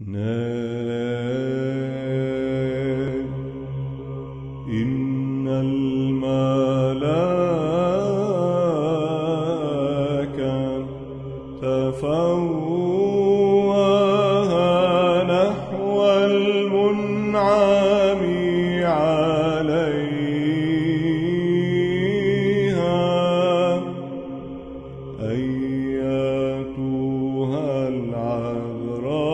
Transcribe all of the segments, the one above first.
إن الملاك تفوه نحو المنعم عليها أيتها العذراء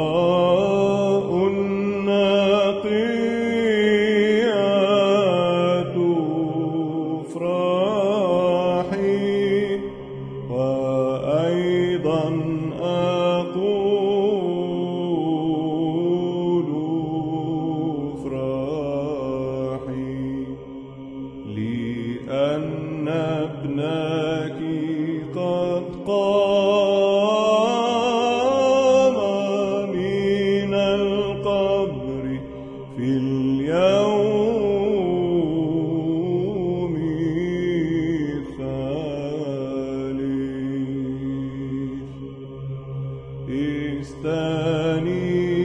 وأيضا أقول افرحي لأن ابنك قد قام من القبر في اليوم استني.